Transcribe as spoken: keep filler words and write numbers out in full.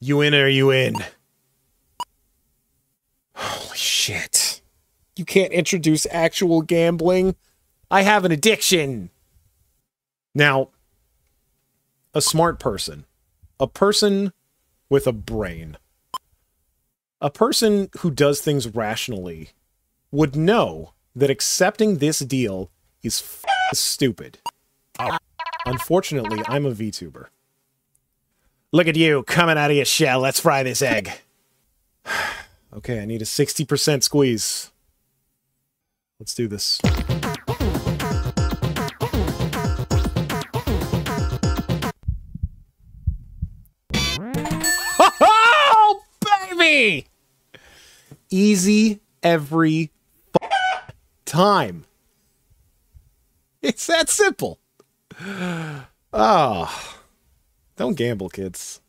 You in or you in? Holy shit. You can't introduce actual gambling. I have an addiction. Now, a smart person, a person with a brain, a person who does things rationally would know that accepting this deal is f stupid. Oh. Unfortunately, I'm a VTuber. Look at you, coming out of your shell. Let's fry this egg. Okay, I need a sixty percent squeeze. Let's do this. Oh, baby! Easy every f time. It's that simple. Oh. Don't gamble, kids.